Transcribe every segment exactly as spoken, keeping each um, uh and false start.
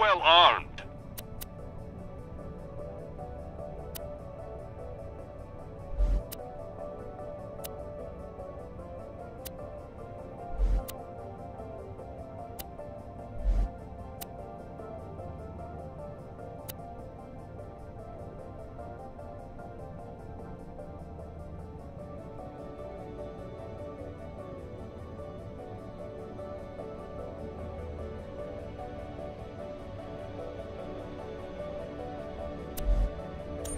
Well armed.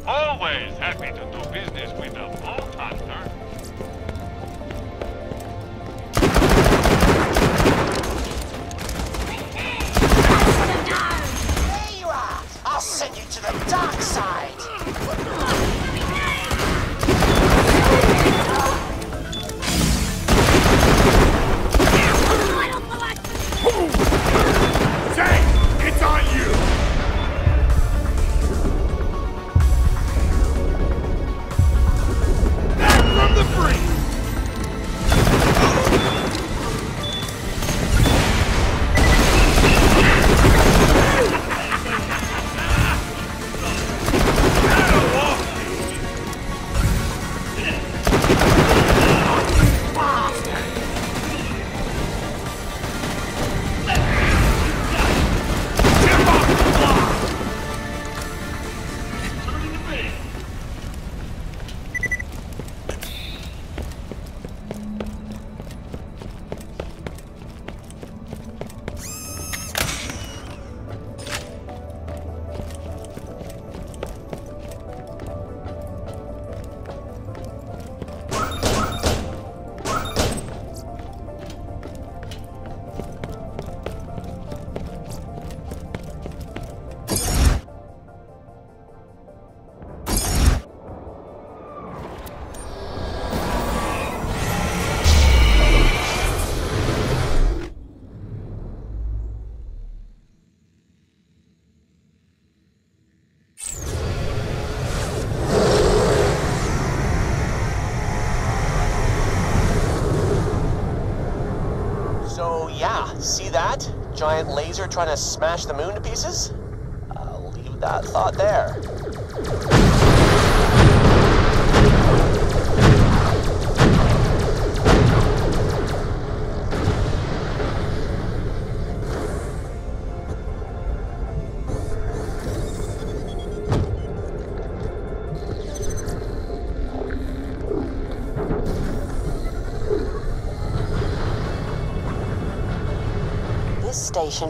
Always happy to do business with a bolt hunter. There you are! I'll send you to the dark side! Say, it's on you! Giant laser trying to smash the moon to pieces? I'll leave that thought there.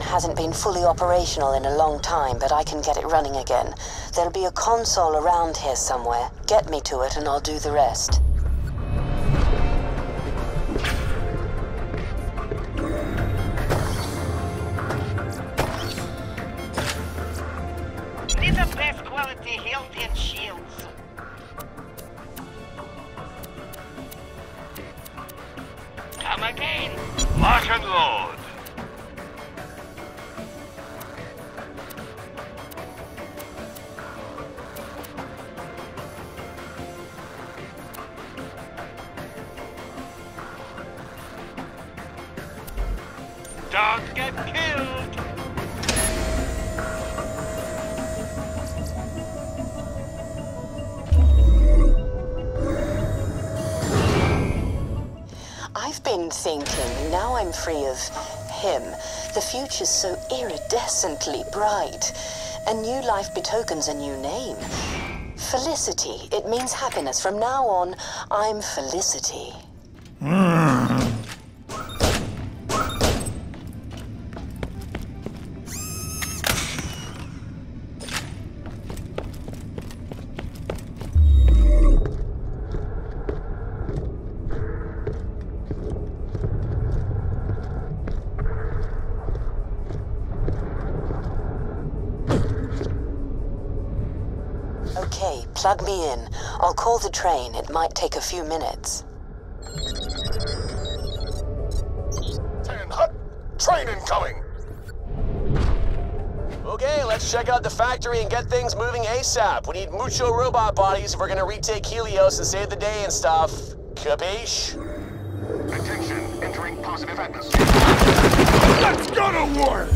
Hasn't been fully operational in a long time, but I can get it running again. There'll be a console around here somewhere. Get me to it and I'll do the rest. These are best quality health and shields. Come again! Lock and load! Dogs get killed! I've been thinking, now I'm free of him, the future's so iridescently bright. A new life betokens a new name. Felicity. It means happiness. From now on, I'm Felicity. Mm. plug me in. I'll call the train. It might take a few minutes. Ten hut! Train incoming! Okay, let's check out the factory and get things moving ASAP. We need mucho robot bodies if we're gonna retake Helios and save the day and stuff. Capiche? Attention, entering positive atmosphere. That's gonna work!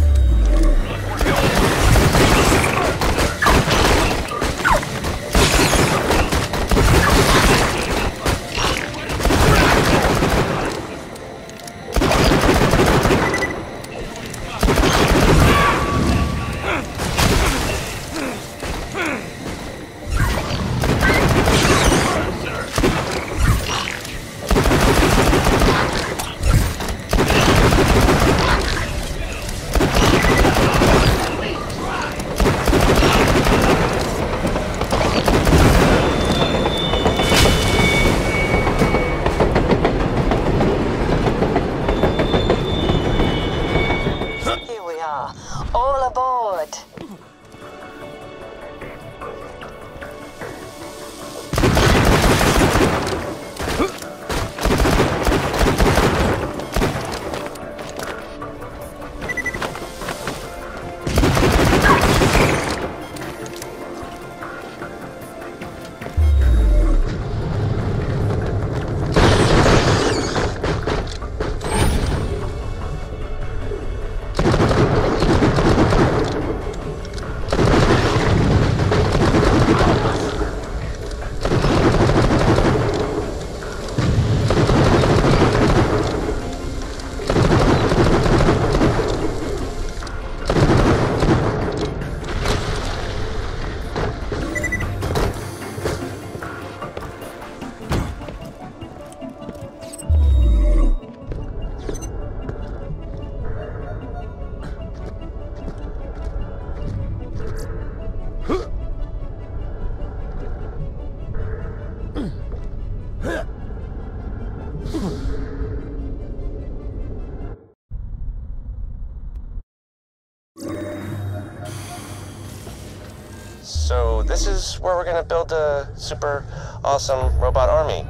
This is where we're gonna build a super awesome robot army.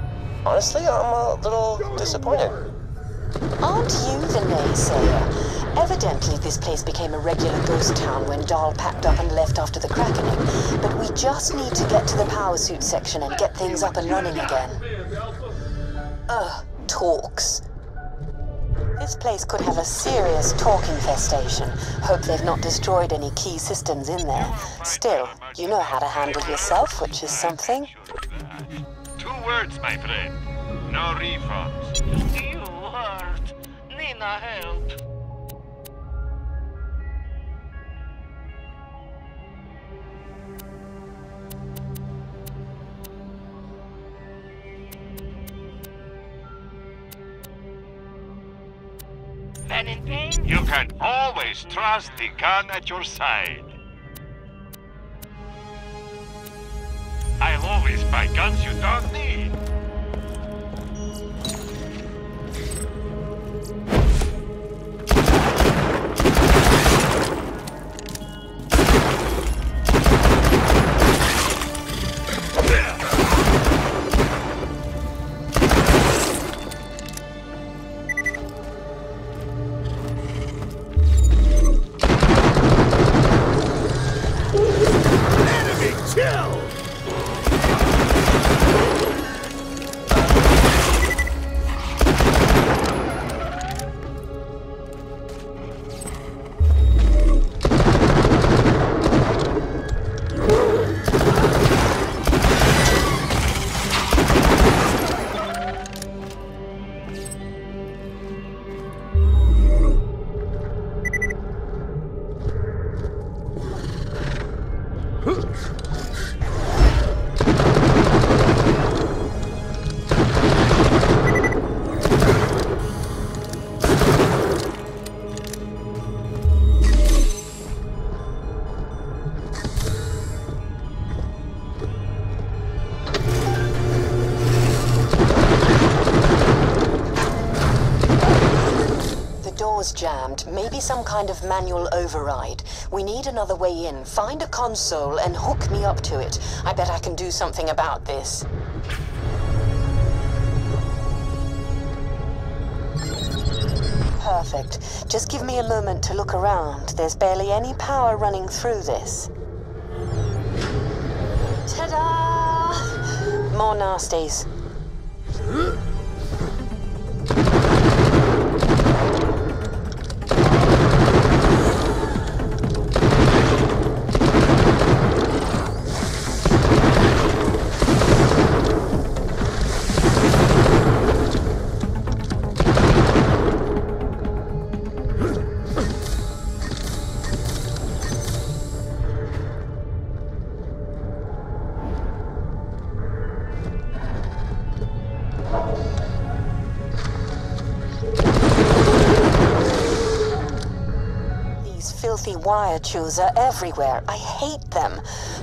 Honestly, I'm a little disappointed. Aren't you the naysayer? Evidently, this place became a regular ghost town when Dahl packed up and left after the Krakening. But we just need to get to the power suit section and get things up and running again. Ugh, talks. This place could have a serious talk infestation. Hope they've not destroyed any key systems in there. Still, you know how to handle yourself, which is something. Two words, my friend. No refunds. You hurt. Nina, help. In pain? You can always trust the gun at your side. I'll always buy guns you don't need. Kill! door's jammed. Maybe some kind of manual override. We need another way in. Find a console and hook me up to it. I bet I can do something about this. Perfect. Just give me a moment to look around. There's barely any power running through this. Ta-da! More nasties. Wire chews are everywhere. I hate them.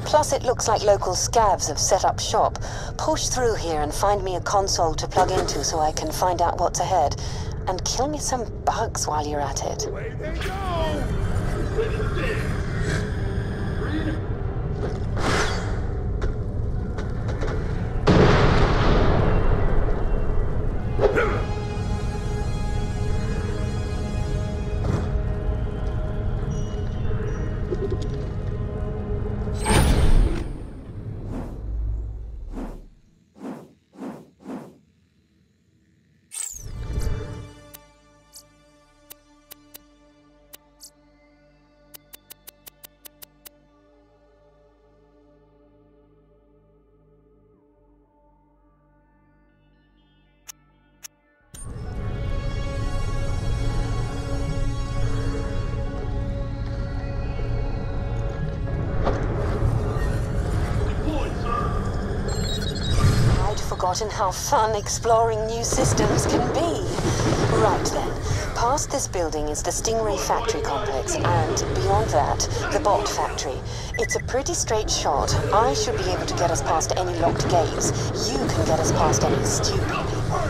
Plus it looks like local scavs have set up shop. Push through here and find me a console to plug into so I can find out what's ahead. And kill me some bugs while you're at it. Away they go! And how fun exploring new systems can be. Right then, past this building is the Stingray Factory Complex, and beyond that, the Bot Factory. It's a pretty straight shot. I should be able to get us past any locked gates. You can get us past any stupid people.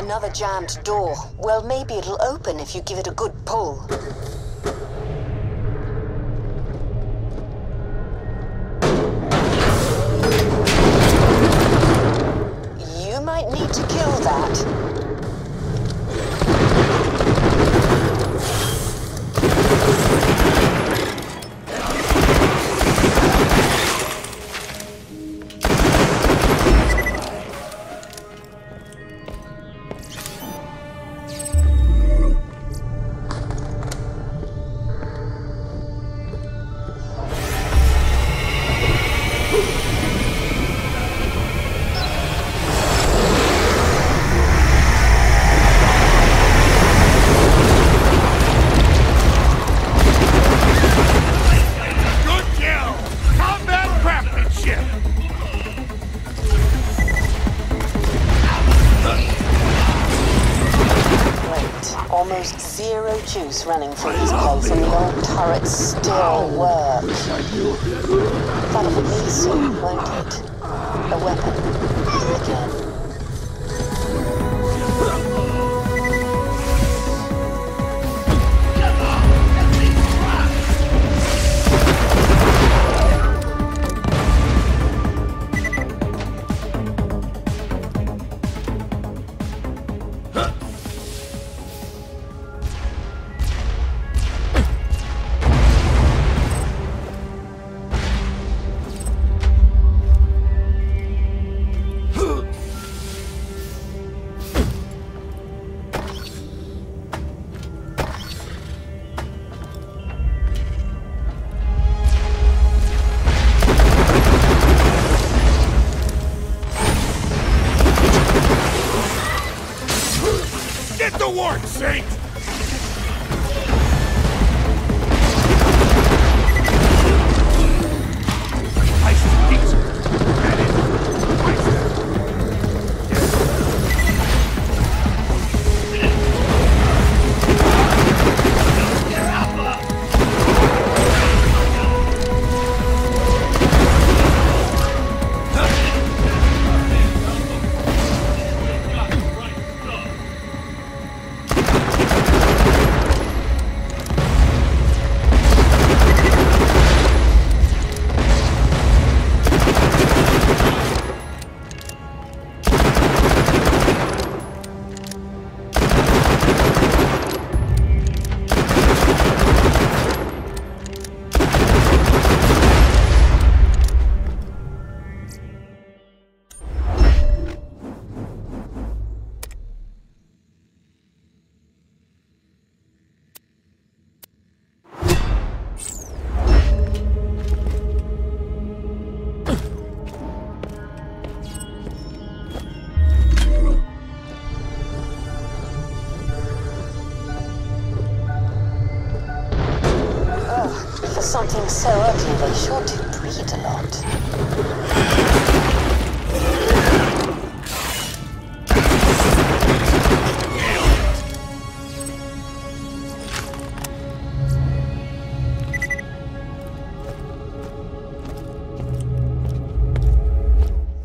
Another jammed door. Well, maybe it'll open if you give it a good pull. You might need to kill that. Juice running through this place, and the old turrets still work. That'll be me soon, won't it? A weapon. Again. the warp, Saint! Something so ugly, they sure do breed a lot.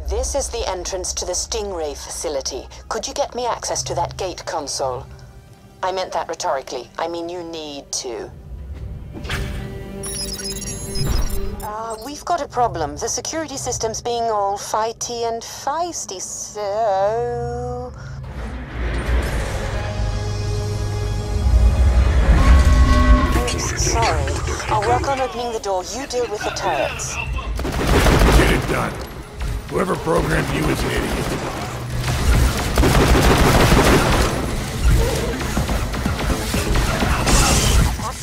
This is the entrance to the Stingray facility. Could you get me access to that gate console? I meant that rhetorically. I mean, you need to. Uh, we've got a problem. The security system's being all fighty and feisty, so... Sorry. I'll work on opening the door. You deal with the turrets. Get it done. Whoever programmed you is an idiot.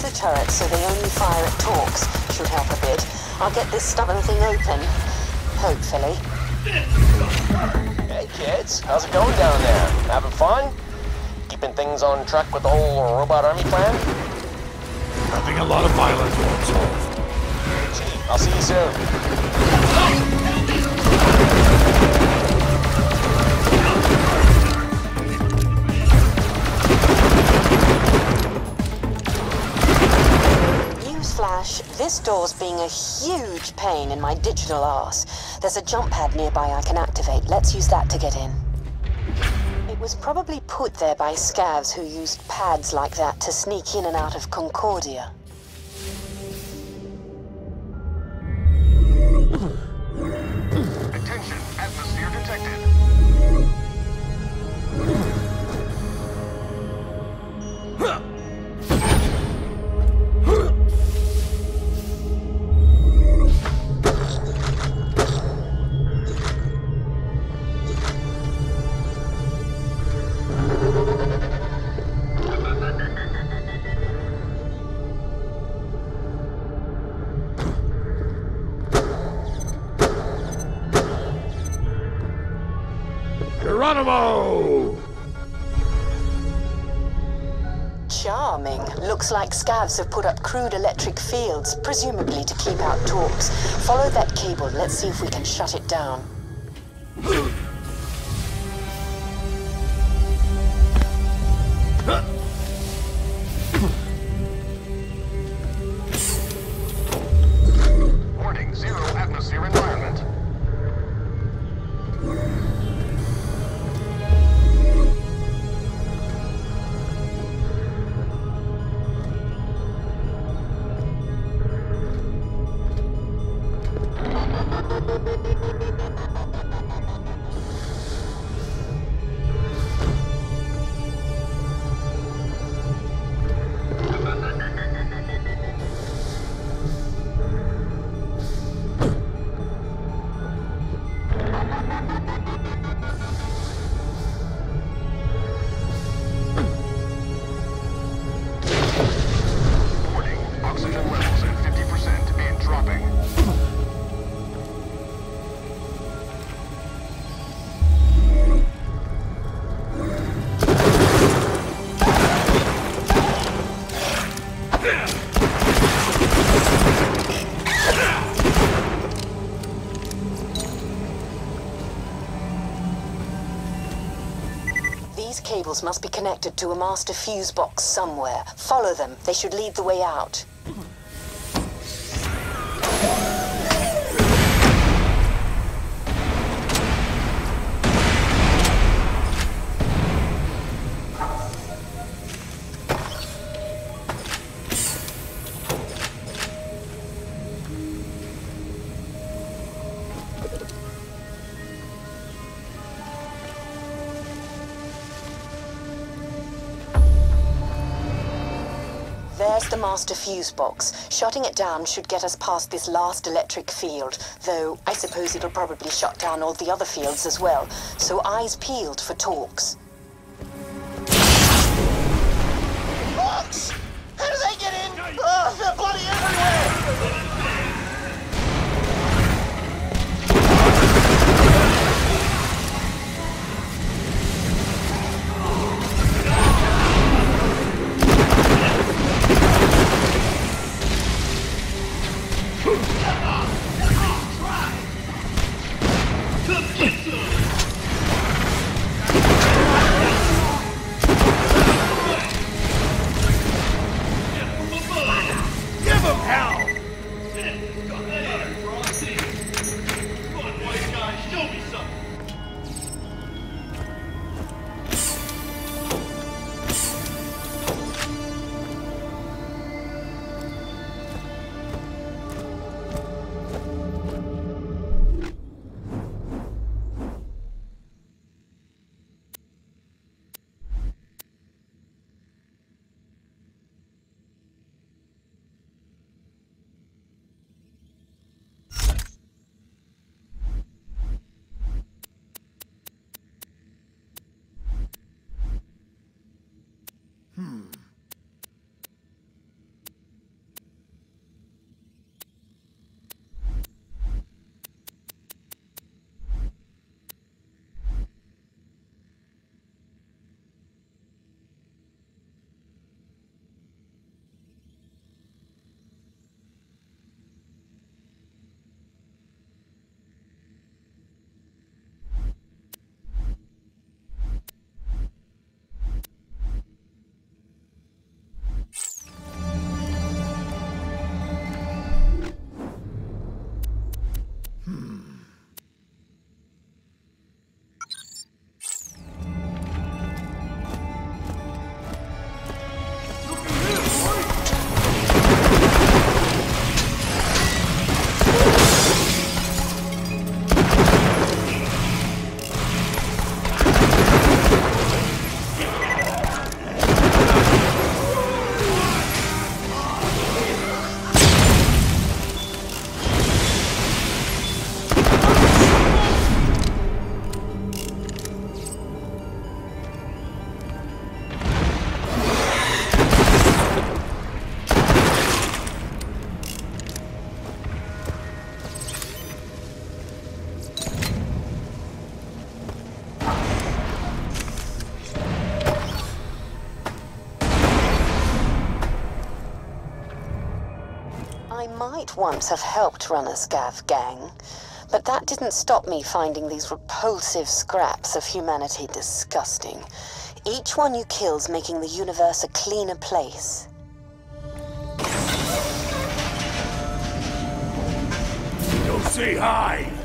The turret, so they only fire at torques. Should help a bit. I'll get this stubborn thing open. Hopefully. Hey kids, how's it going down there? Having fun? Keeping things on track with the whole robot army plan? Nothing a lot of violence won't solve. I'll see you soon. Flash, this door's being a huge pain in my digital arse. There's a jump pad nearby I can activate. Let's use that to get in. It was probably put there by scavs who used pads like that to sneak in and out of Concordia. Attention, atmosphere detected. Huh. Charming. Looks like scavs have put up crude electric fields, presumably to keep out torps. Follow that cable. Let's see if we can shut it down. Warning, zero atmosphere environment. Thank you. These cables must be connected to a master fuse box somewhere. Follow them. They should lead the way out. The master fuse box. Shutting it down should get us past this last electric field, though I suppose it'll probably shut down all the other fields as well, so eyes peeled for talks. Box! How do they get in? Oh, they're bloody everywhere! Might once have helped run a scav gang, but that didn't stop me finding these repulsive scraps of humanity disgusting. Each one you kill's making the universe a cleaner place. You'll see high! Try!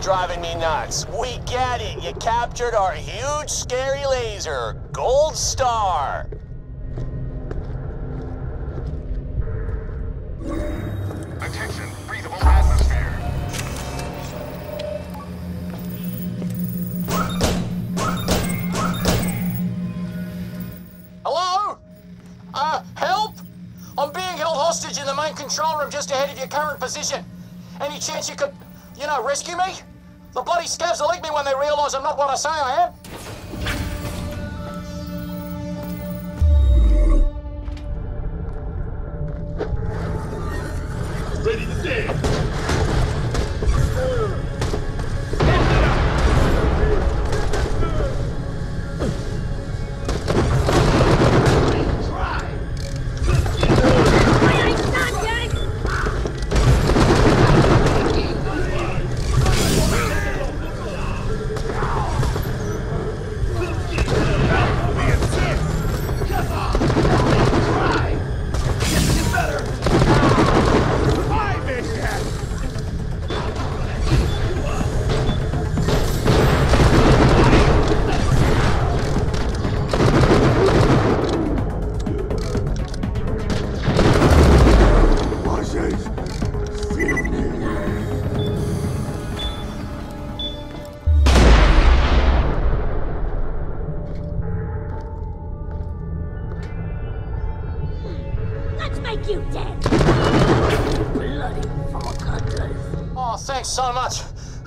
Driving me nuts. We get it. You captured our huge, scary laser. Gold star. Attention, breathable atmosphere. Hello? Uh, help? I'm being held hostage in the main control room just ahead of your current position. Any chance you could, you know, rescue me? The bloody scabs will eat me when they realize I'm not what I say I am.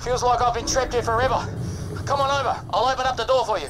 Feels like I've been trapped here forever. Come on over. I'll open up the door for you.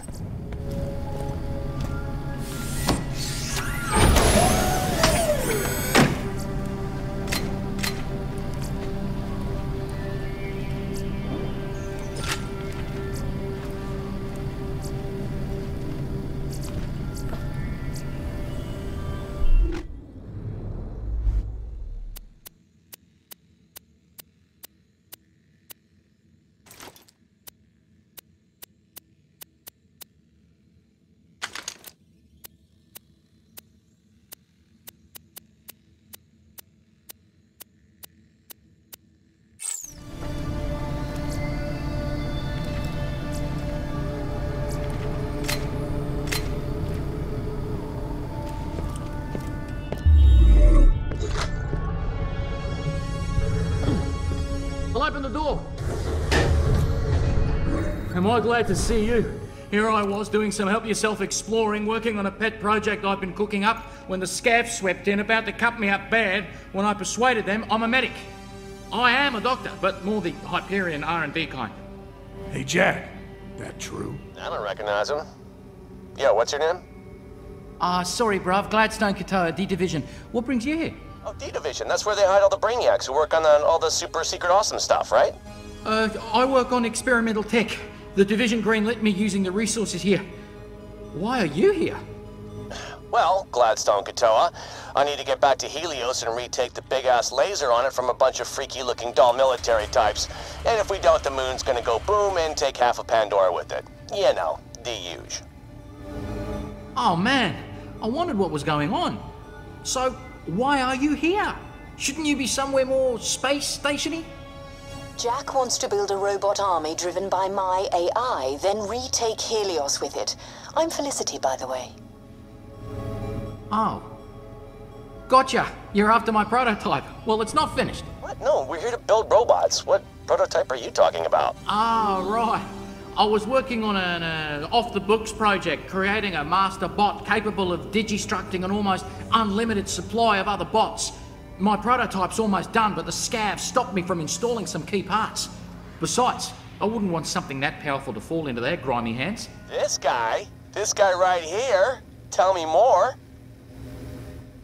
open the door. Am I glad to see you? Here I was doing some help yourself exploring, working on a pet project I've been cooking up, when the scavs swept in, about to cut me up bad. When I persuaded them, I'm a medic. I am a doctor, but more the Hyperion R and D kind. Hey, Jack. That true? I don't recognize him. Yo, what's your name? Ah, uh, sorry, bruv. Gladstone Katoa, D Division. What brings you here? Oh, D Division. That's where they hide all the brainiacs who work on, on all the super-secret awesome stuff, right? Uh, I work on experimental tech. The Division greenlit me using the resources here. Why are you here? Well, Gladstone Katoa, I need to get back to Helios and retake the big-ass laser on it from a bunch of freaky-looking Dahl military types. And if we don't, the moon's gonna go boom and take half of Pandora with it. You know, the huge. Oh, man. I wondered what was going on. So, why are you here? Shouldn't you be somewhere more space station-y? Jack wants to build a robot army driven by my A I, then retake Helios with it. I'm Felicity, by the way. Oh. Gotcha. You're after my prototype. Well, it's not finished. What? No, we're here to build robots. What prototype are you talking about? Ah, right. I was working on an uh, off-the-books project, creating a master bot capable of digistructing an almost unlimited supply of other bots. My prototype's almost done, but the scavs stopped me from installing some key parts. Besides, I wouldn't want something that powerful to fall into their grimy hands. This guy? This guy right here? Tell me more.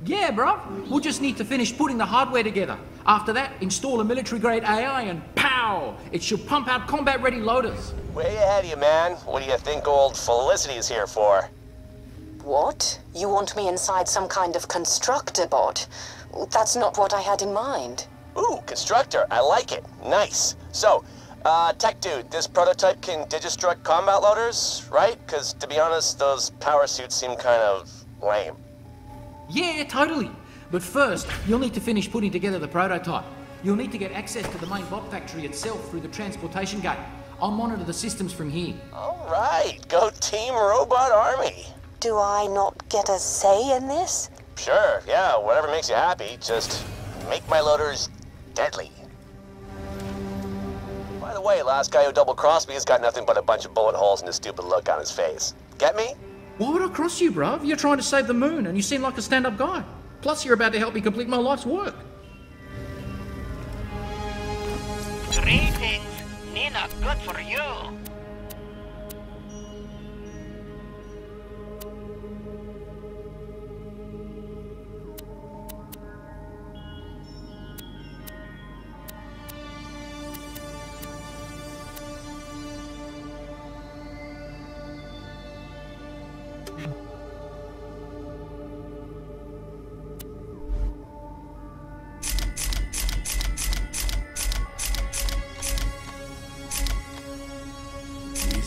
Yeah, bro. We'll just need to finish putting the hardware together. After that, install a military-grade A I and pow! It should pump out combat-ready loaders. Way ahead of you, man. What do you think old Felicity is here for? What? You want me inside some kind of constructor bot? That's not what I had in mind. Ooh, constructor. I like it. Nice. So, uh, tech dude, this prototype can digistruct combat loaders, right? Because, to be honest, those power suits seem kind of lame. Yeah, totally. But first, you'll need to finish putting together the prototype. You'll need to get access to the main bot factory itself through the transportation gate. I'll monitor the systems from here. All right, go Team Robot Army. Do I not get a say in this? Sure, yeah, whatever makes you happy. Just make my loaders deadly. By the way, last guy who double-crossed me has got nothing but a bunch of bullet holes and a stupid look on his face. Get me? Why would I cross you, bruv? You're trying to save the moon, and you seem like a stand-up guy. Plus, you're about to help me complete my life's work. Three things, Nina, good for you.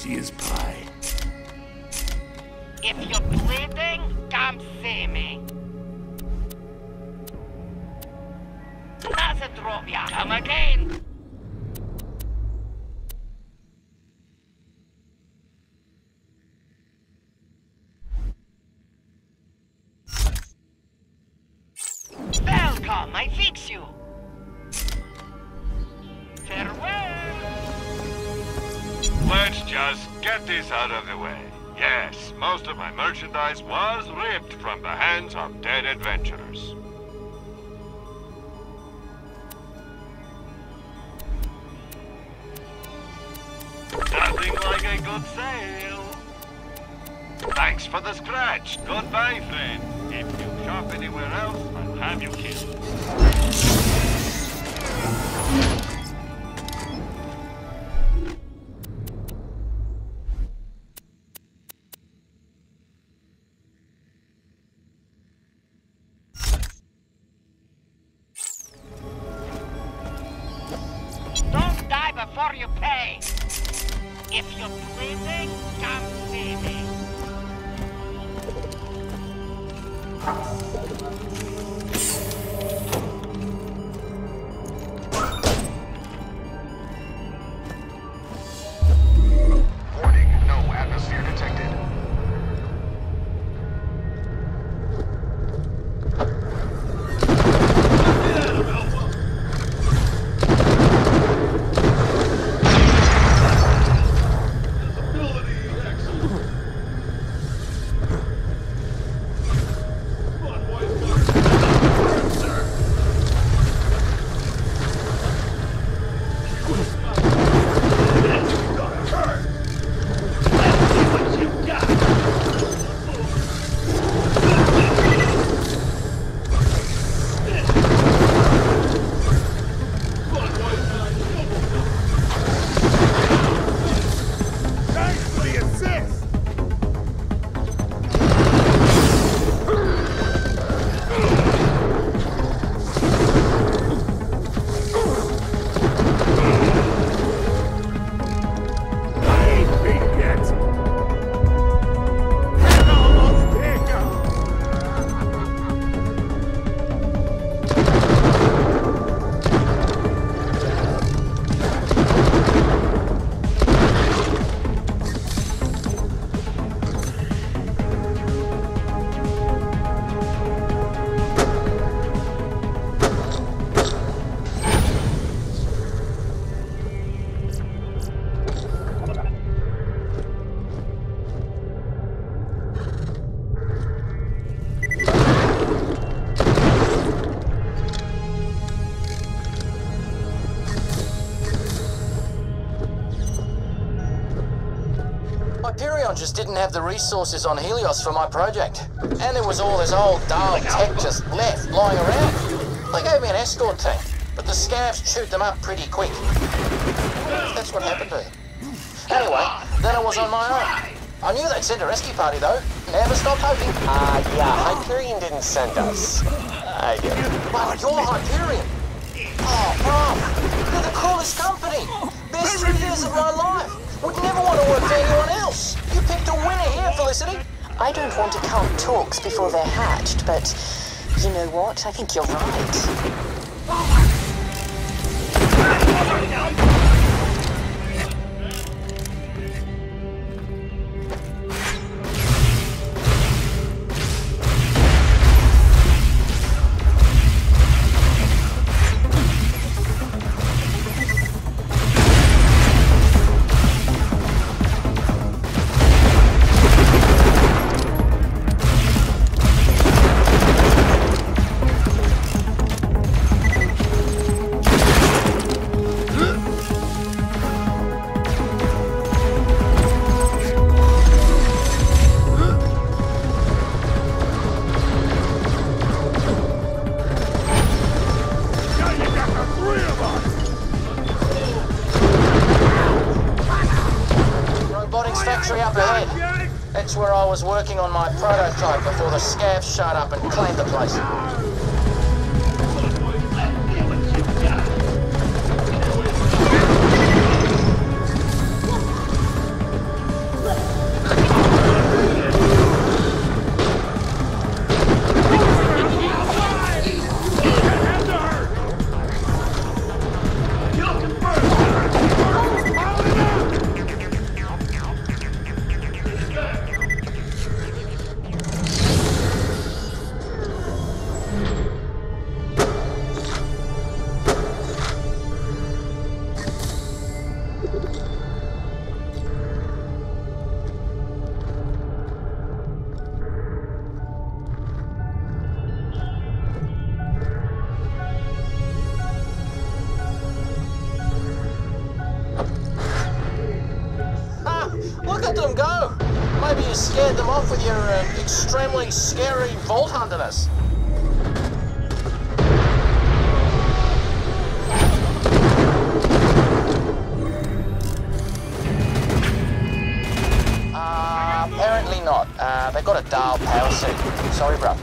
Is pie. If you're bleeding, come see me. Nazatrovia, come again. Welcome, I fix you. Let's just get this out of the way. Yes, most of my merchandise was ripped from the hands of dead adventurers. Nothing like a good sale. Thanks for the scratch. Goodbye, friend. If you shop anywhere else, I'll have you killed. Before you pay. If you're bleeding, come see me. Warning, no atmosphere detected. just didn't have the resources on Helios for my project. And there was all this old Dahl tech just left lying around. They gave me an escort team, but the scavs chewed them up pretty quick. That's what happened to them. Anyway, then I was on my own. I knew they'd send a rescue party, though. Never stop hoping. Ah, uh, yeah, Hyperion didn't send us. I did. Wow, you're Hyperion. Oh, bro, you're the coolest company. Best three years of my life. Would never want to work for anyone else. You picked a winner here, Felicity. I don't want to count talks before they're hatched, but you know what? I think you're right. Oh, my God. Working on my prototype before the scavs showed up and claimed the place. Extremely scary vault hunterness. Uh, apparently not. Uh, they got a Dahl power suit. Sorry, bro.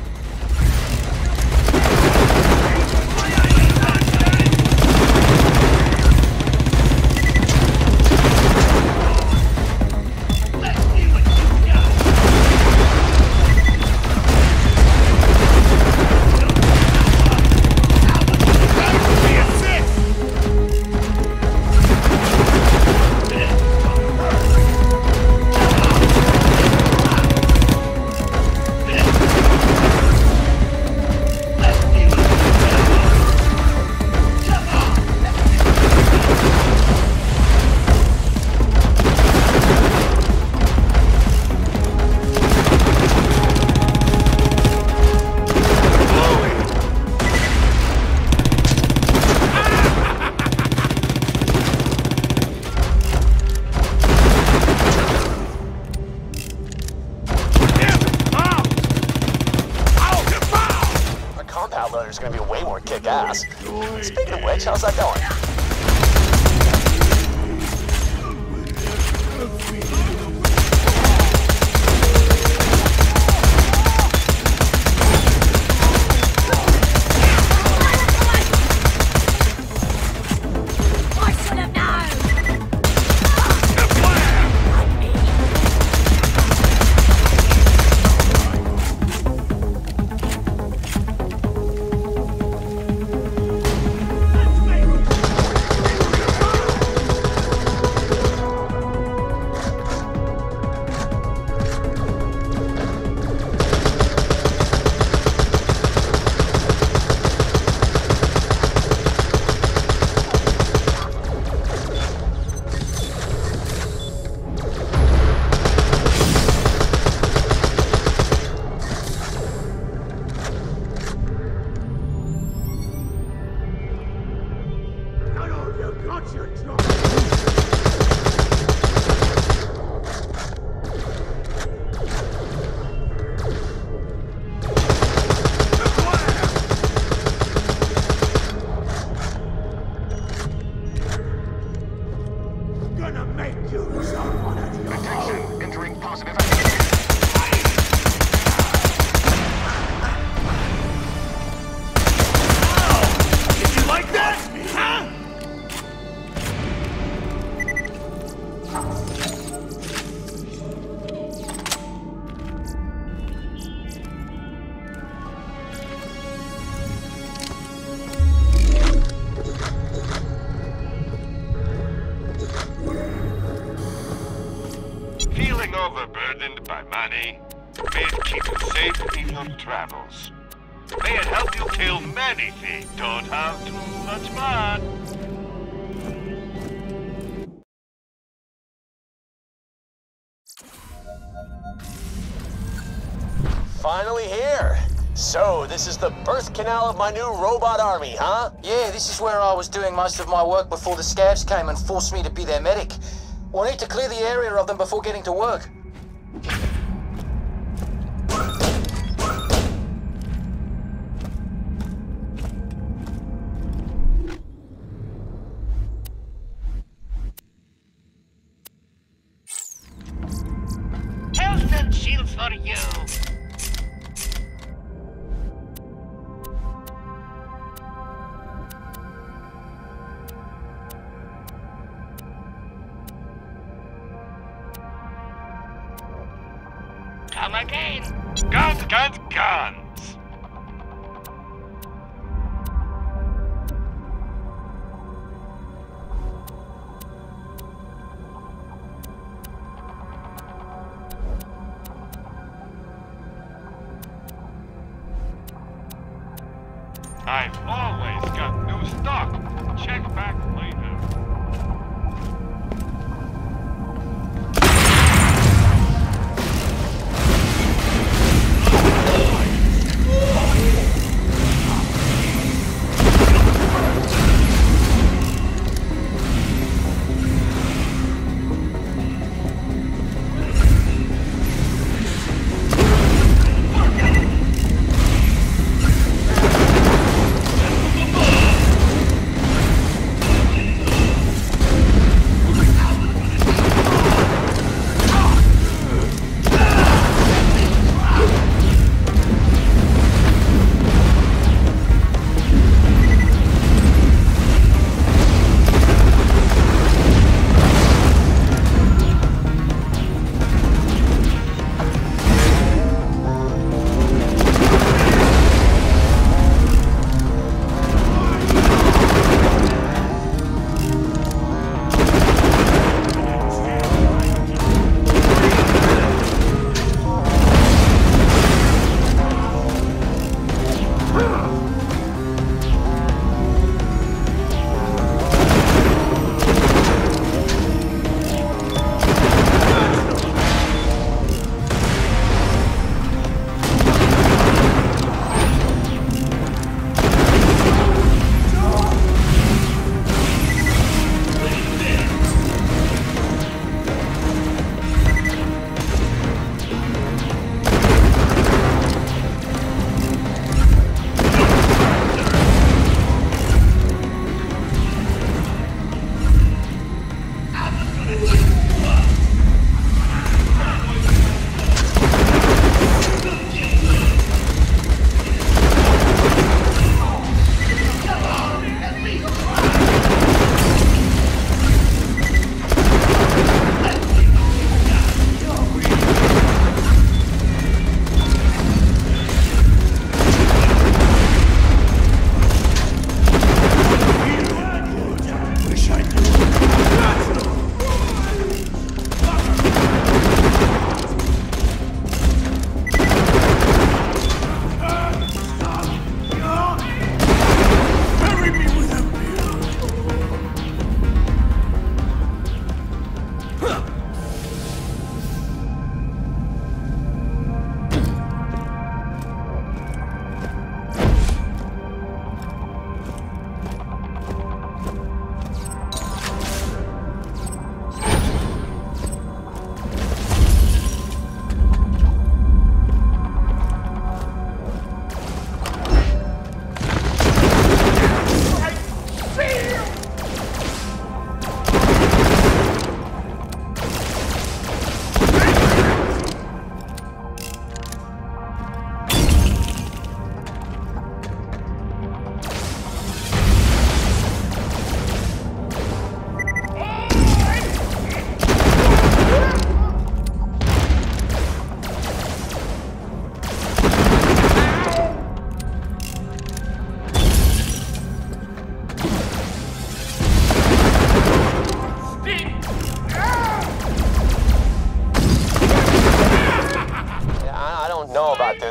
Got your job. overburdened by money. May it keep you safe in your travels. May it help you kill many things. Don't have too much fun. Finally here. So, this is the birth canal of my new robot army, huh? Yeah, this is where I was doing most of my work before the scavs came and forced me to be their medic. We'll need to clear the area of them before getting to work. Health and shields for you. Again. Guns, guns, guns! I've always got new stock. Check back later.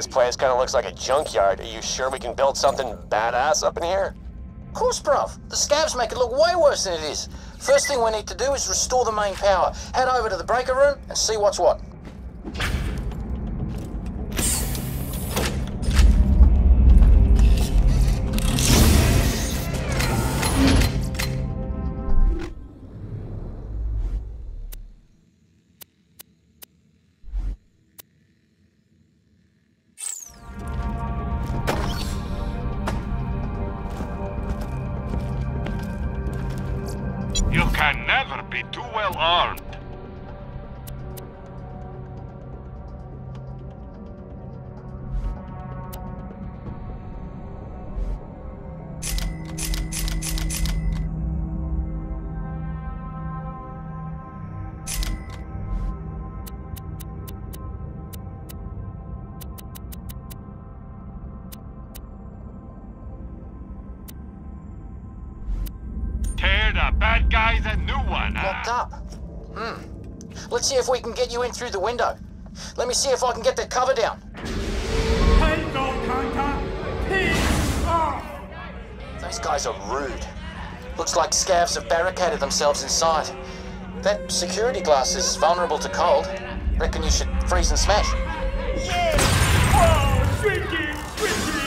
this place kind of looks like a junkyard. Are you sure we can build something badass up in here? Of course, bruv. The scabs make it look way worse than it is. First thing we need to do is restore the main power. Head over to the breaker room and see what's what. See if we can get you in through the window. Let me see if I can get the cover down. Take on, Conker. Piss off. Those guys are rude. Looks like scavs have barricaded themselves inside. That security glass is vulnerable to cold. Reckon you should freeze and smash. Yeah! Oh, freaking, freaking.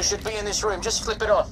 Should be in this room. Just flip it on.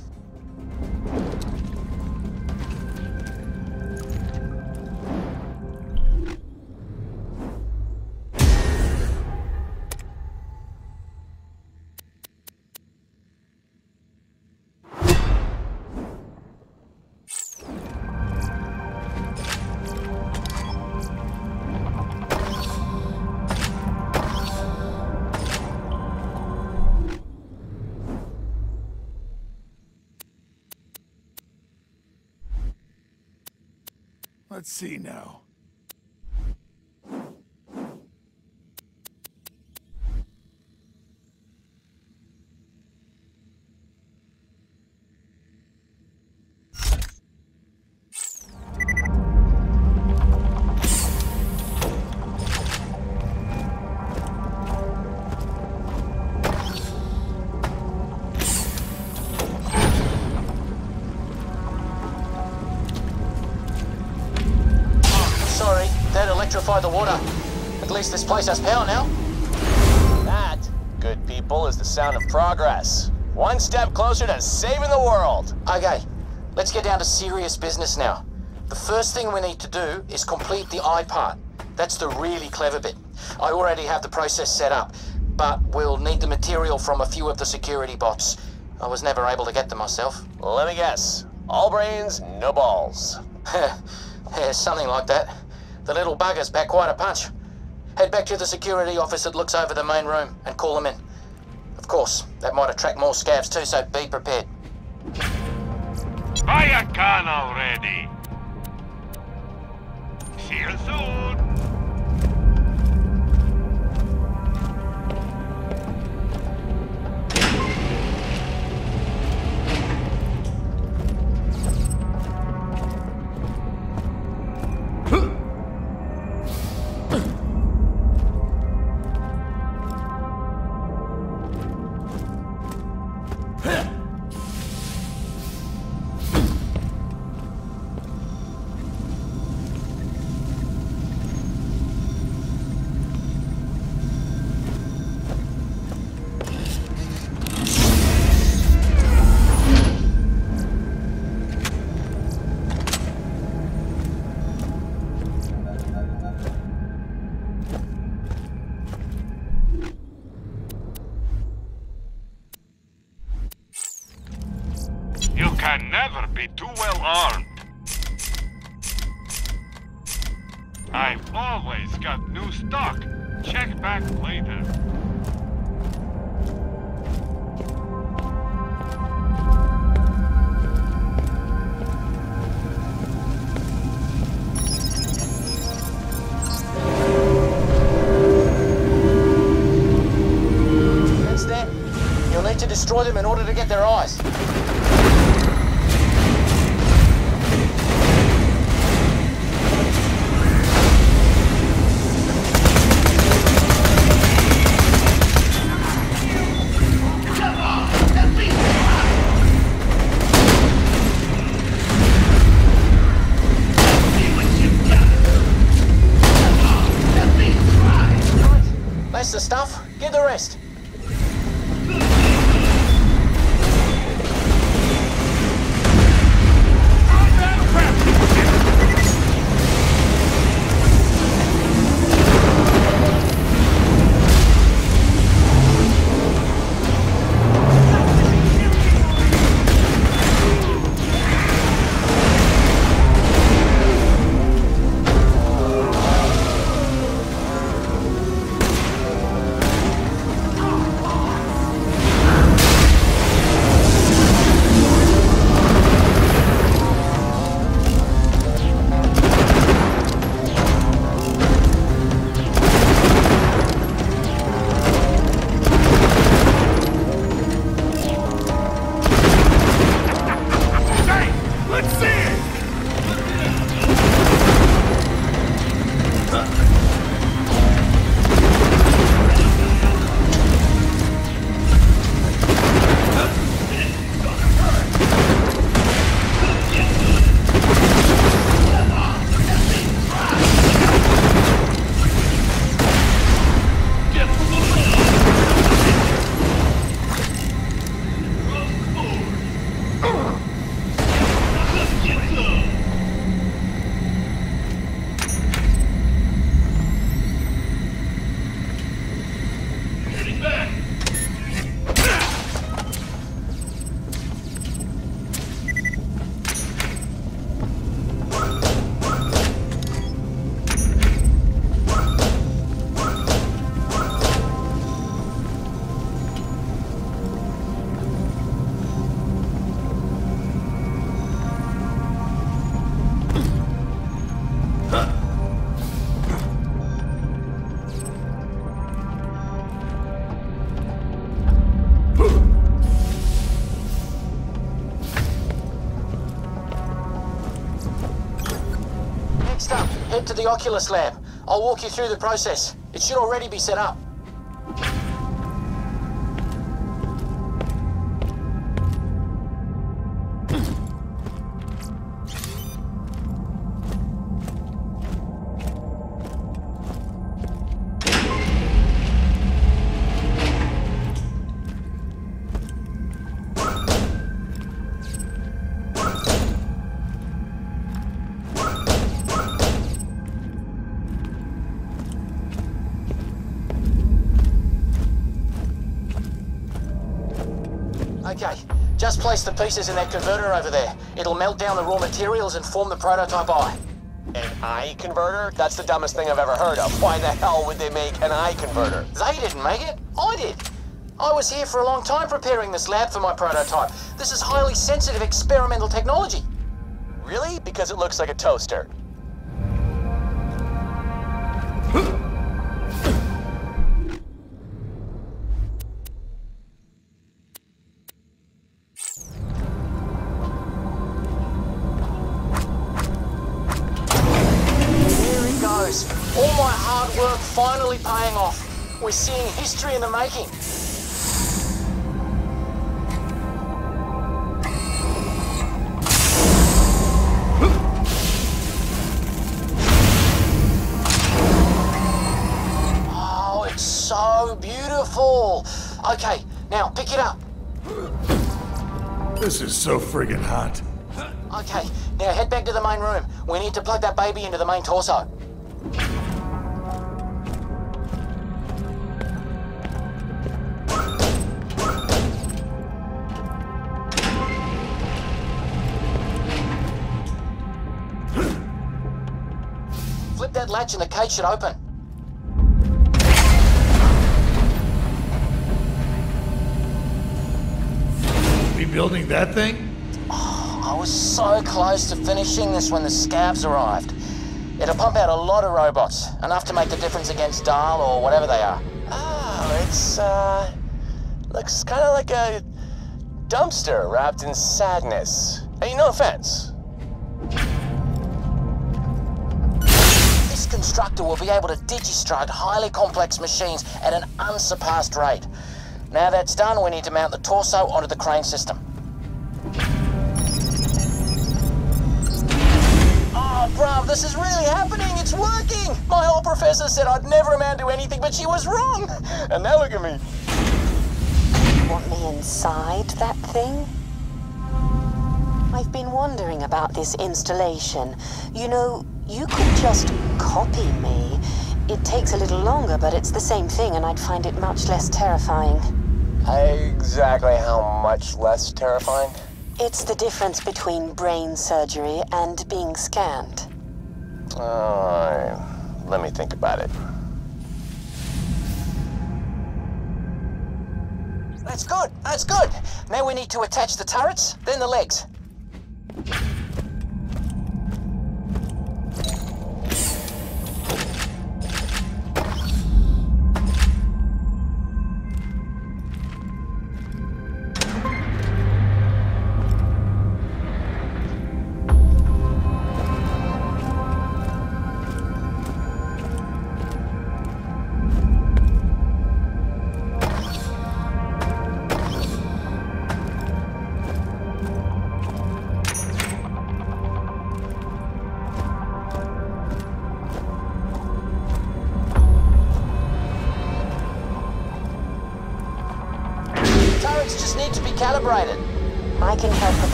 Let's see now. The water. At least this place has power now. That, good people, is the sound of progress. One step closer to saving the world. Okay, let's get down to serious business now. The first thing we need to do is complete the eye part. That's the really clever bit. I already have the process set up, but we'll need the material from a few of the security bots. I was never able to get them myself. Let me guess. All brains, no balls. Yeah, something like that. The little buggers pack quite a punch. Head back to the security office that looks over the main room and call them in. Of course, that might attract more scabs too, so be prepared. Buy a can already. See you soon. can never be too well armed. I've always got new stock. Check back later. That's them. You'll need to destroy them in order to get their eyes. The stuff, get the rest. To the Oculus lab. I'll walk you through the process. It should already be set up. Just place the pieces in that converter over there. It'll melt down the raw materials and form the prototype eye. An eye converter? That's the dumbest thing I've ever heard of. Why the hell would they make an eye converter? They didn't make it. I did. I was here for a long time preparing this lab for my prototype. This is highly sensitive experimental technology. Really? Because it looks like a toaster. Finally paying off. We're seeing history in the making. Oh, it's so beautiful. Okay, now pick it up. This is so friggin' hot. Okay, now head back to the main room. We need to plug that baby into the main torso. that latch and the cage should open. Rebuilding that thing? Oh, I was so close to finishing this when the scabs arrived. It'll pump out a lot of robots, enough to make the difference against Dahl or whatever they are. Oh, it's, uh... looks kind of like a dumpster wrapped in sadness. Hey, no offense. This constructor will be able to digistride highly complex machines at an unsurpassed rate. Now that's done, we need to mount the torso onto the crane system. Oh, bruv, this is really happening. It's working. My old professor said I'd never amount to anything, but she was wrong. And now look at me. You want me inside that thing? I've been wondering about this installation. You know, you could just copy me. It takes a little longer, but it's the same thing, and I'd find it much less terrifying. Exactly how much less terrifying? It's the difference between brain surgery and being scanned. Uh, let me think about it. That's good, that's good. Now we need to attach the turrets, then the legs.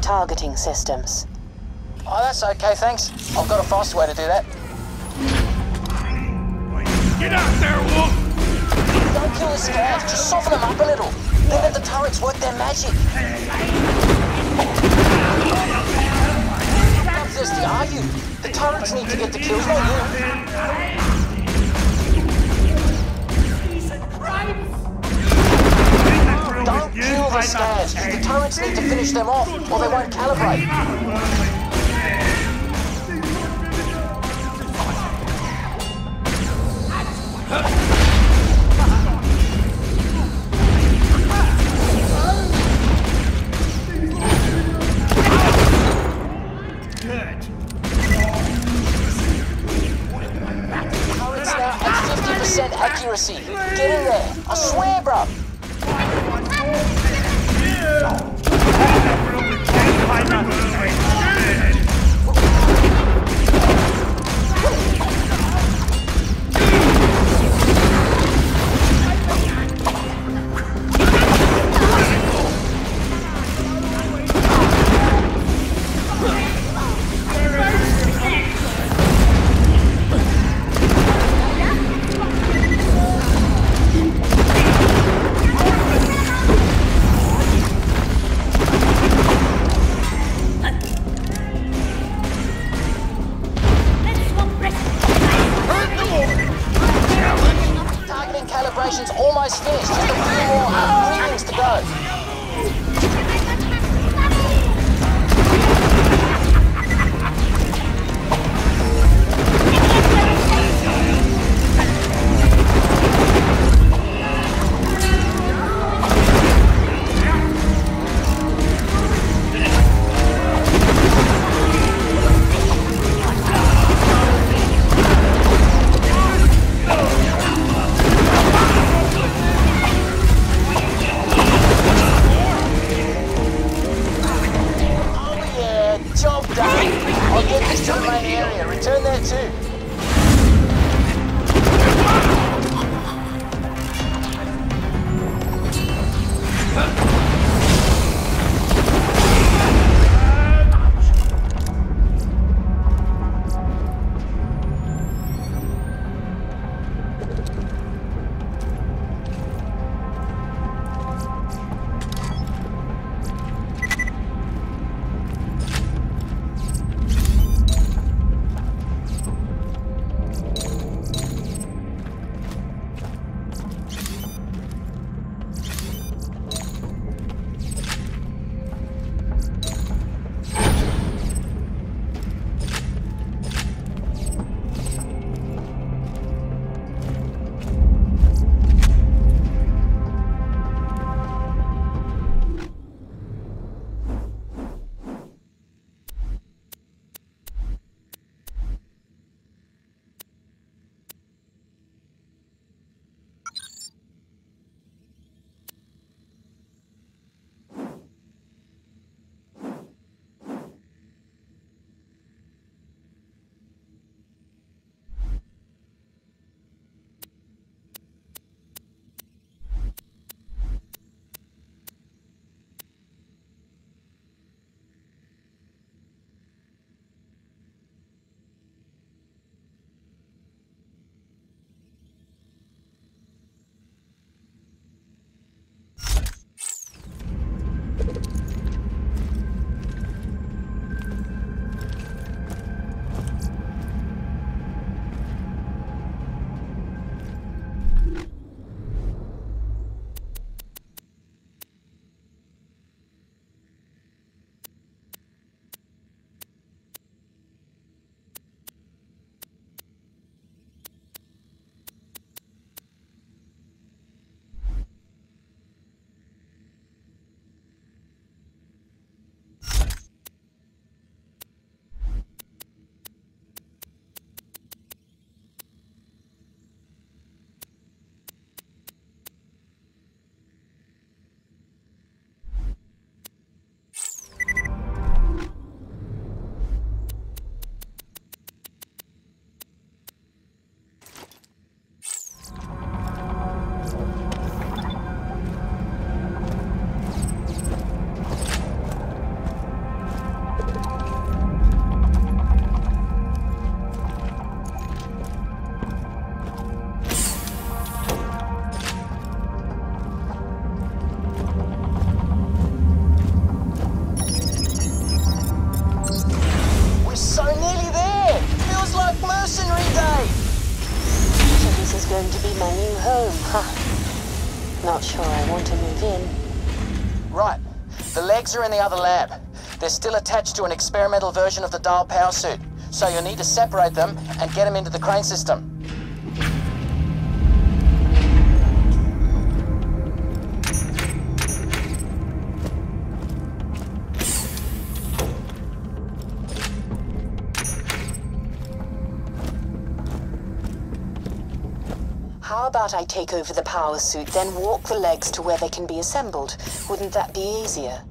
Targeting systems. Oh, that's okay, thanks. I've got a faster way to do that. Get out there, Wolf! Don't kill the scabs, just soften them up a little. Then let the turrets work their magic. You're not thirsty, are you? The turrets need to get the kills, not you. Don't kill the scabs. The turrets need to finish them off, or they won't calibrate. The turrets now at fifty percent accuracy. Get in there. I swear, bruv. The legs are in the other lab. They're still attached to an experimental version of the Dahl power suit, so you'll need to separate them and get them into the crane system. How about I take over the power suit, then walk the legs to where they can be assembled? Wouldn't that be easier?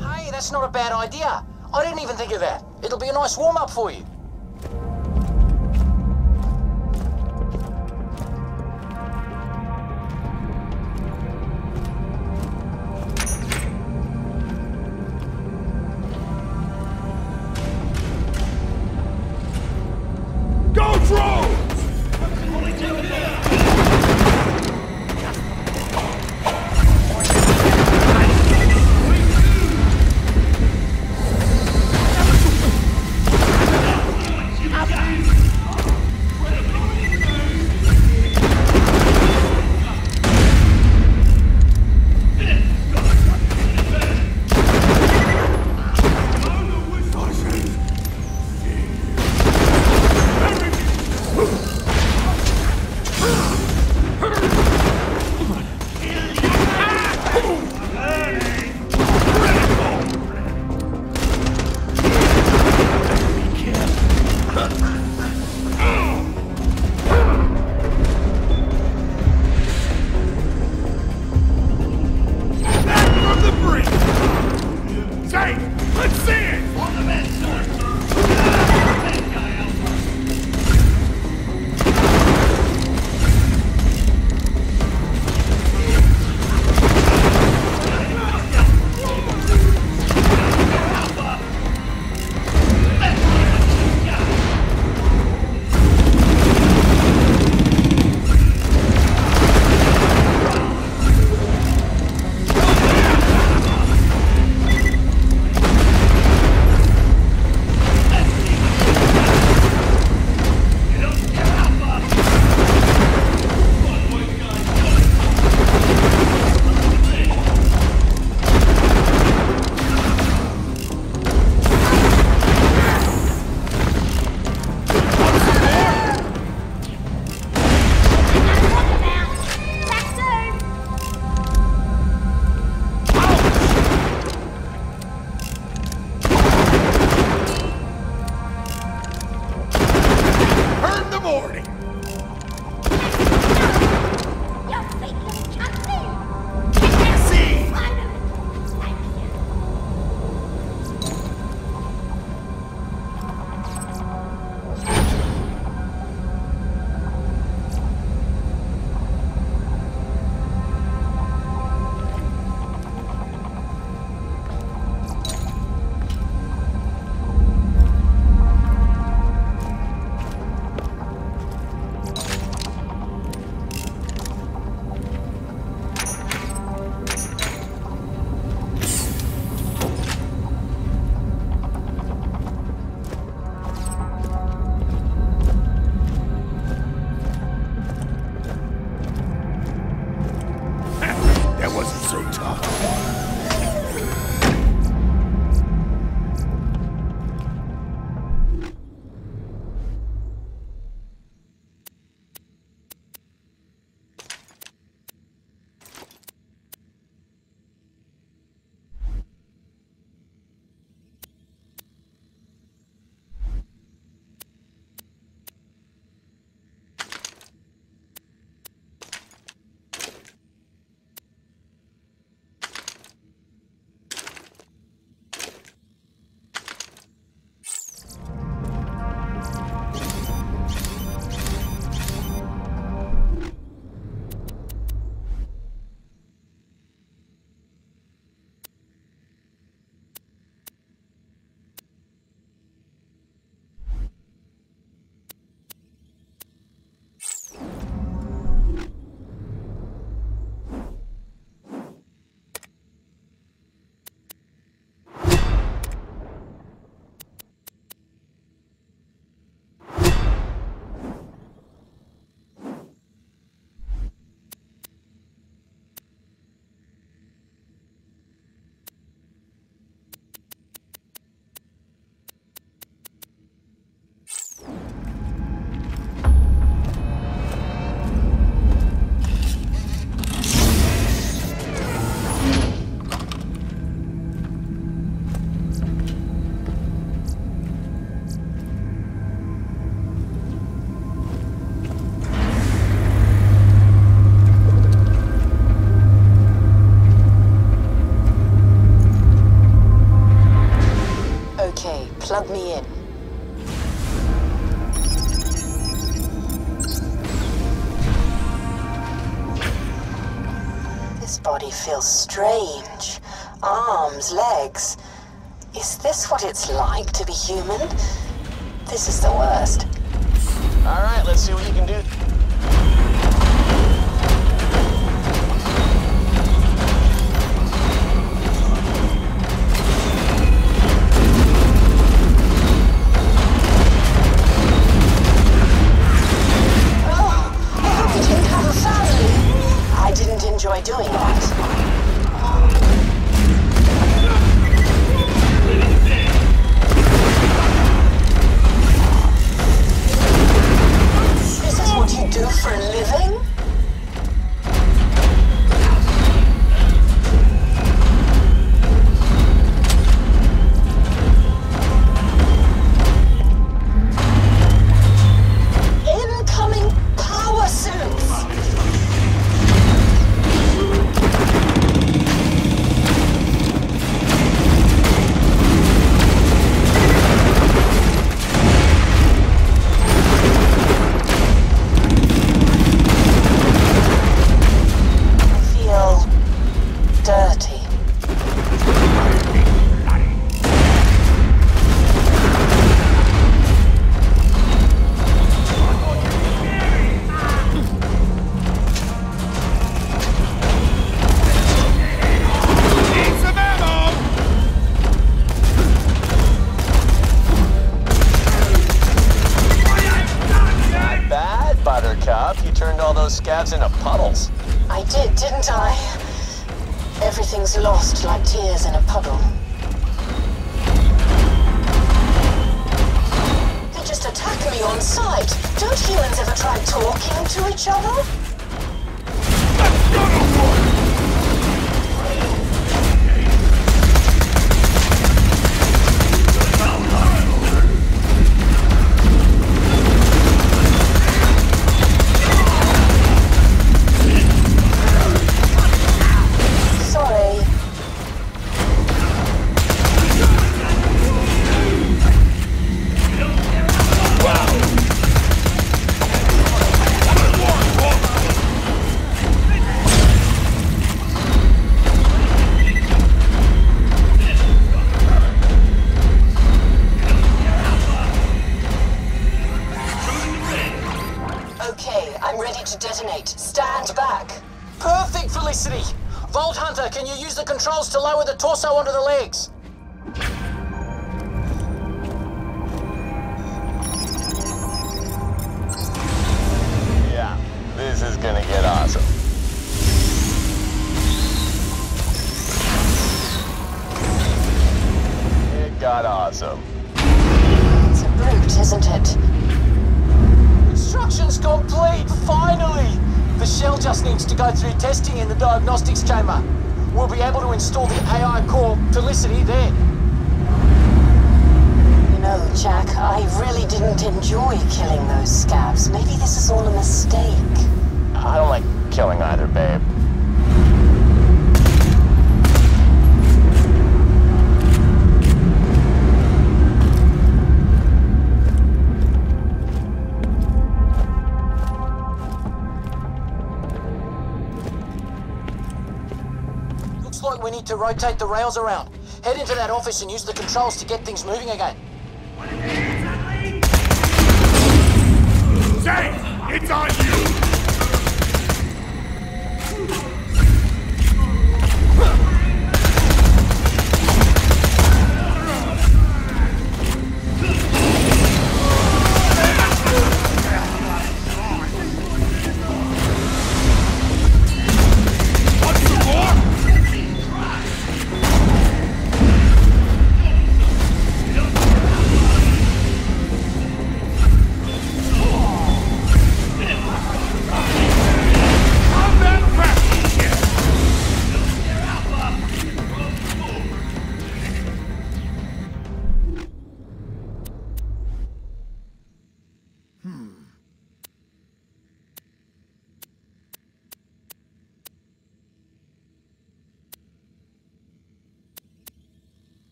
Hey, that's not a bad idea. I didn't even think of that. It'll be a nice warm-up for you. feels strange. Arms, legs. Is this what it's like to be human? This is the worst. All right, let's see what you can do. Rotate the rails around. Head into that office and use the controls to get things moving again. Say, it's on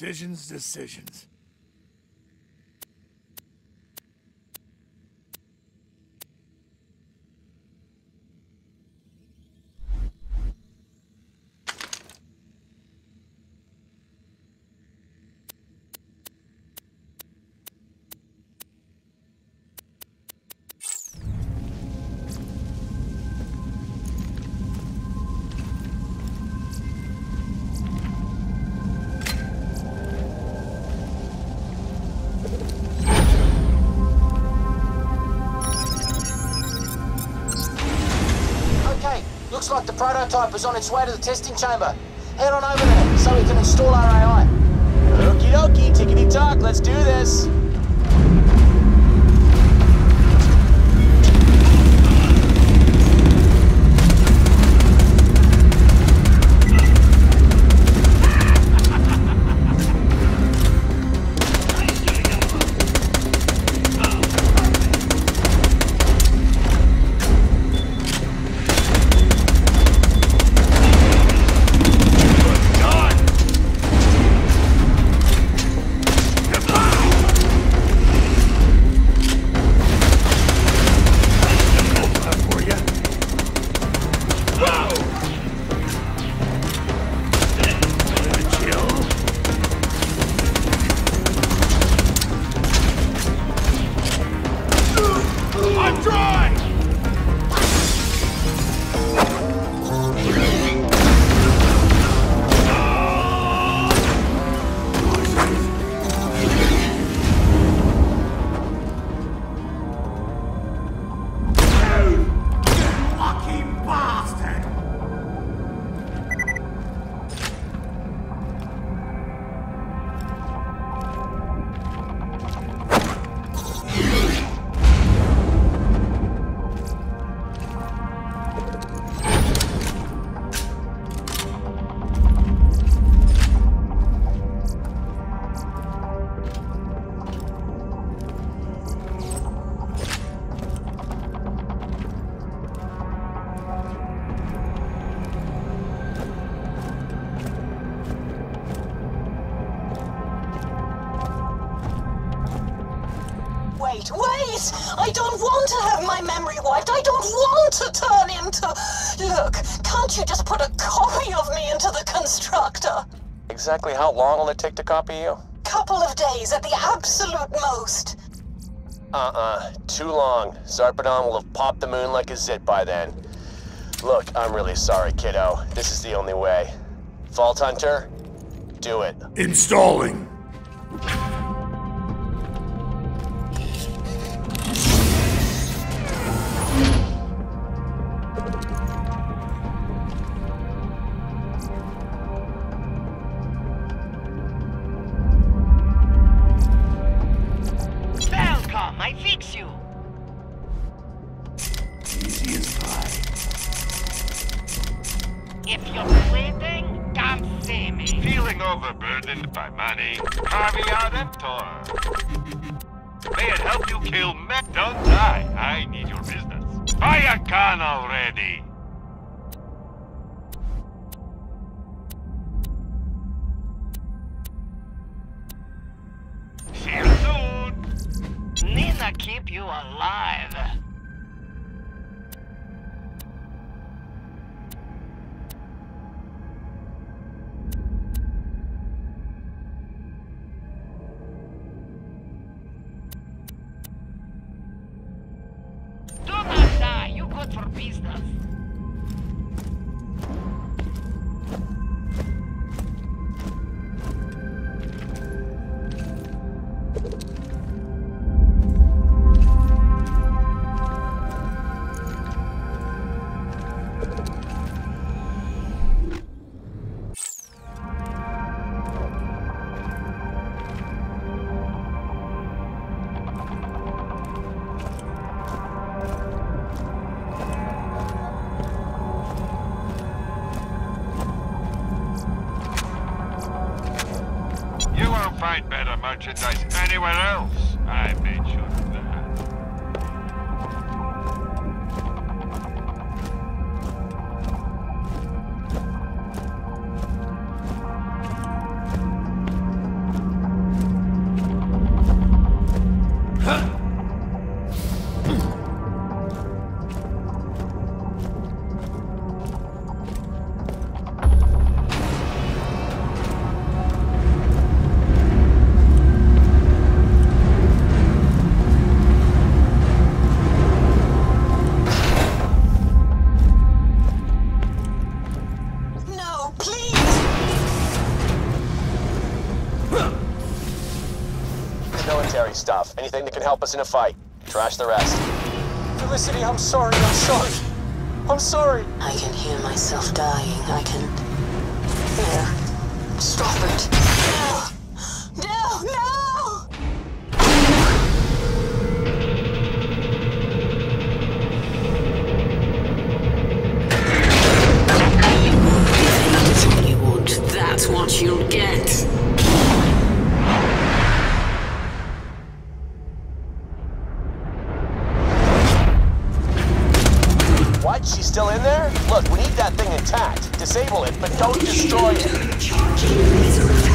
Decisions, decisions. Prototype is on its way to the testing chamber. Head on over there so we can install our A I. Okie dokie, tickety tock, let's do this. Exactly how long will it take to copy you? Couple of days at the absolute most. Uh-uh, too long. Zarpadon will have popped the moon like a zit by then. Look, I'm really sorry, kiddo. This is the only way. Vault Hunter, do it. Installing. Merchandise anywhere else, I made sure of that. stuff. Anything that can help us in a fight. Trash the rest. Felicity, I'm sorry, I'm sorry. I'm sorry. I can hear myself dying. I can... There. Stop it. No! No! No! What you'll get. What? She's still in there? Look, we need that thing intact. Disable it, but don't destroy it.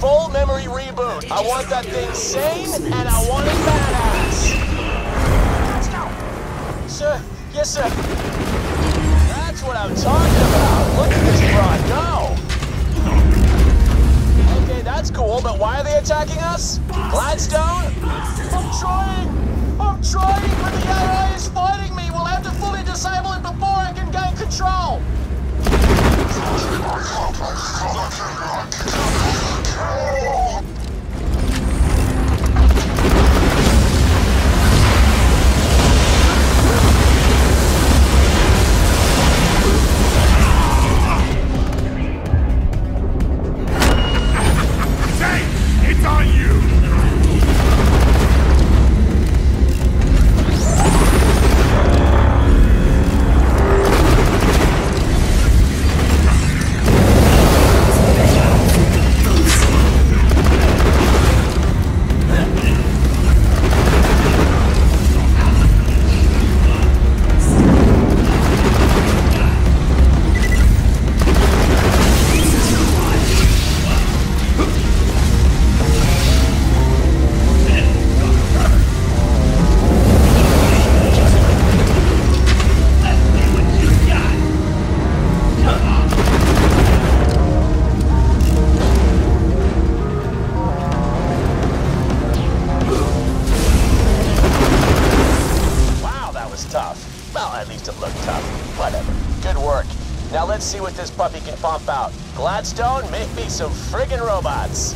full memory reboot. I want that thing sane, and I want it badass. Let's go. Sir, yes, sir. That's what I'm talking about. Look at this broad go. Okay, that's cool, but why are they attacking us? Gladstone? I'm trying. I'm trying, but the A I is fighting me. We'll have to fully disable it before I can gain control. Say, it's on you! Gladstone, make me some friggin' robots.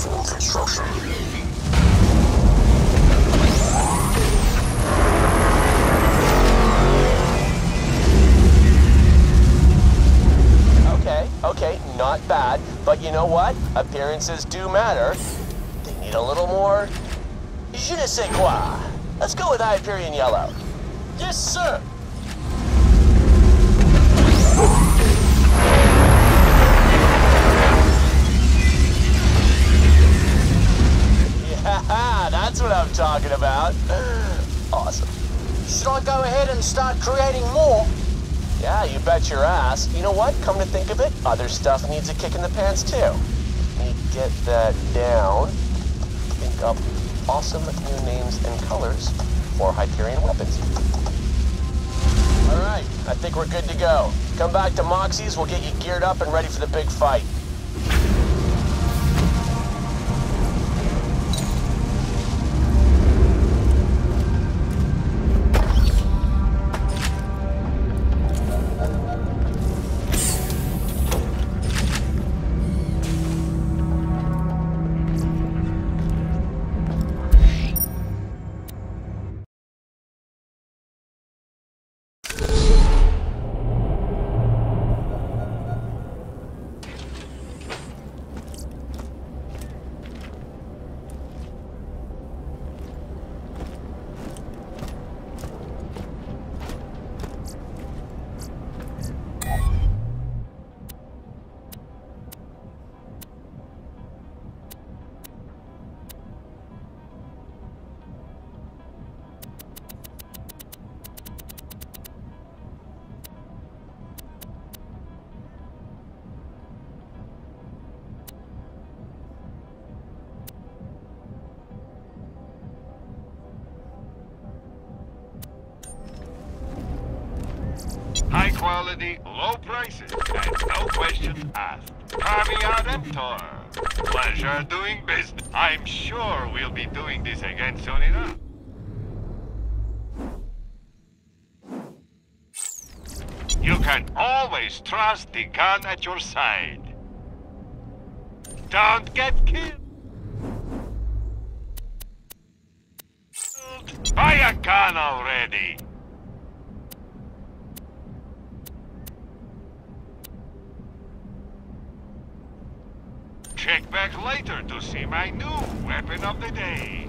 Full construction. Okay, okay, not bad. But you know what? Appearances do matter. They need a little more... je ne sais quoi. Let's go with Hyperion Yellow. Yes, sir! That's what I'm talking about. Awesome. Should I go ahead and start creating more? Yeah, you bet your ass. You know what? Come to think of it, other stuff needs a kick in the pants too. Let me get that down. Think up awesome new names and colors for Hyperion weapons. All right, I think we're good to go. Come back to Moxie's, we'll get you geared up and ready for the big fight. Quality, low prices, and no questions asked. Caviar and Tor. Pleasure doing business. I'm sure we'll be doing this again soon enough. You can always trust the gun at your side. Don't get killed. Buy a gun already. Check back later to see my new weapon of the day.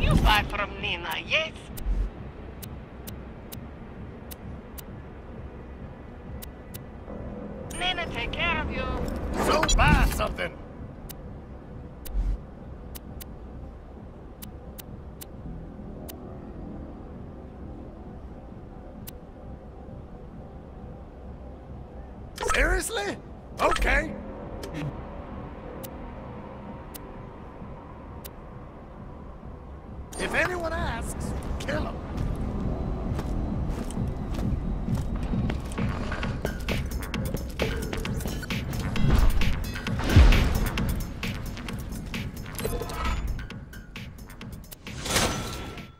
You buy from Nina, yes? Nina, take care of you. So buy something. Seriously? Okay. If anyone asks, kill him.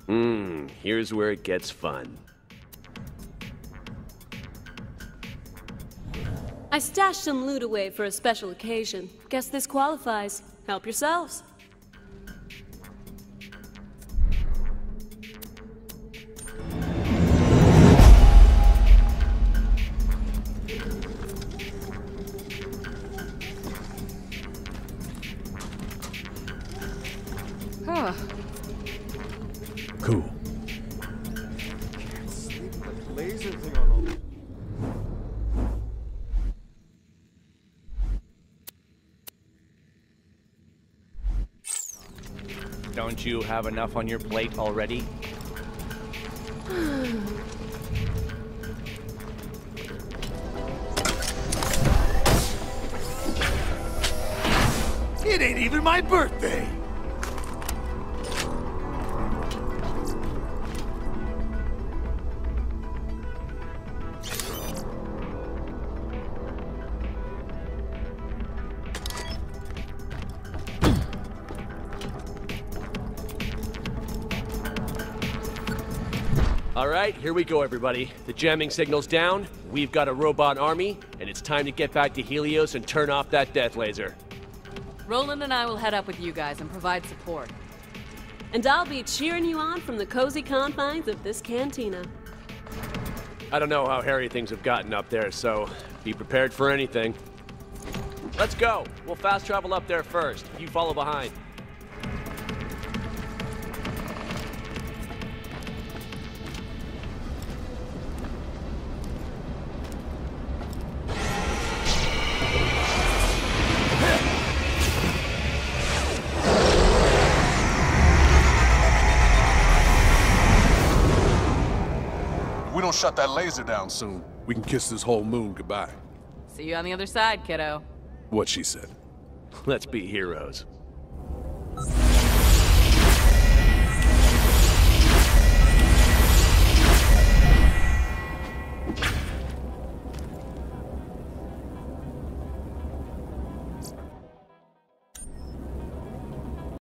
Hmm, here's where it gets fun. I stashed some loot away for a special occasion. Guess this qualifies. Help yourselves. Huh. Cool. Can't sleep with the laser thing on. Don't you have enough on your plate already? It ain't even my birthday! Alright, here we go everybody. The jamming signal's down, we've got a robot army, and it's time to get back to Helios and turn off that death laser. Roland and I will head up with you guys and provide support. And I'll be cheering you on from the cozy confines of this cantina. I don't know how hairy things have gotten up there, so be prepared for anything. Let's go! We'll fast travel up there first. You follow behind. Shut that laser down soon. We can kiss this whole moon goodbye. See you on the other side, kiddo. What she said. Let's be heroes.